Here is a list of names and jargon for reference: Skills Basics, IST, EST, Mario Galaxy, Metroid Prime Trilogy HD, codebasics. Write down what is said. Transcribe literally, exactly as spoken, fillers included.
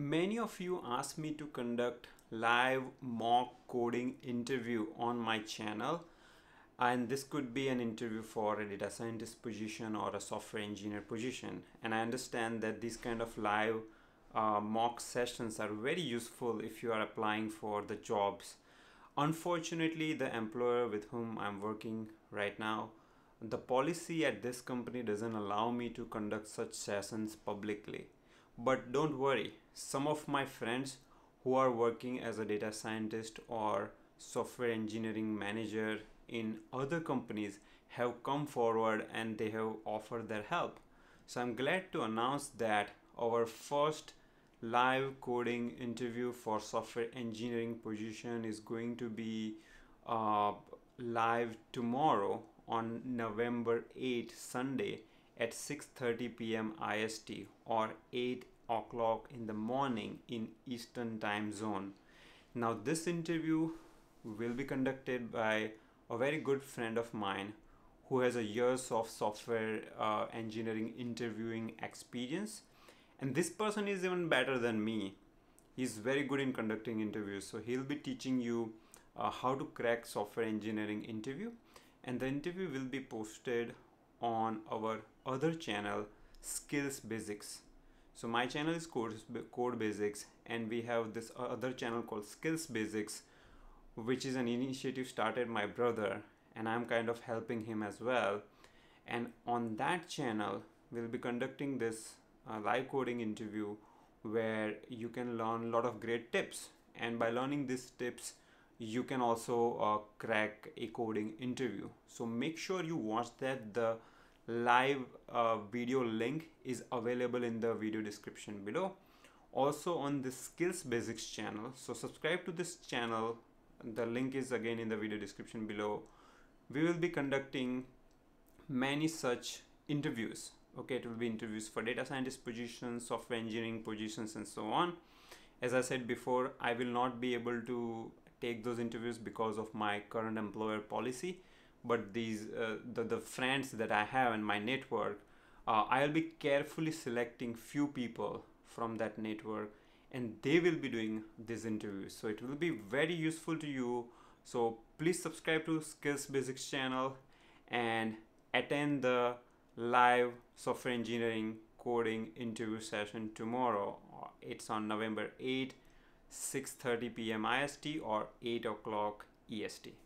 Many of you asked me to conduct live mock coding interview on my channel, and this could be an interview for a data scientist position or a software engineer position. And I understand that these kind of live uh, mock sessions are very useful if you are applying for the jobs. Unfortunately, the employer with whom I'm working right now, the policy at this company doesn't allow me to conduct such sessions publicly. But don't worry, some of my friends who are working as a data scientist or software engineering manager in other companies have come forward and they have offered their help. So I'm glad to announce that our first live coding interview for software engineering position is going to be uh, live tomorrow on November eighth, Sunday at six thirty p m I S T or eight o'clock in the morning in Eastern time zone. Now this interview will be conducted by a very good friend of mine who has a years of software uh, engineering interviewing experience. And this person is even better than me. He's very good in conducting interviews. So he'll be teaching you uh, how to crack software engineering interview. And the interview will be posted on our other channel, Skills Basics. So my channel is Code Basics, and we have this other channel called Skills Basics, which is an initiative started my brother, and I'm kind of helping him as well. And on that channel, we'll be conducting this Uh, live coding interview where you can learn a lot of great tips, and by learning these tips you can also uh, crack a coding interview. So make sure you watch that. The live uh, video link is available in the video description below, also on the Skills Basics channel. So subscribe to this channel, the link is again in the video description below. We will be conducting many such interviews. Okay, it will be interviews for data scientist positions, software engineering positions, and so on. As I said before, I will not be able to take those interviews because of my current employer policy. But these, uh, the, the friends that I have in my network, uh, I'll be carefully selecting few people from that network, and they will be doing these interviews. So it will be very useful to you. So please subscribe to Skills Basics channel and attend the live software engineering coding interview session tomorrow. It's on November eighth, six thirty p m I S T or eight o'clock E S T.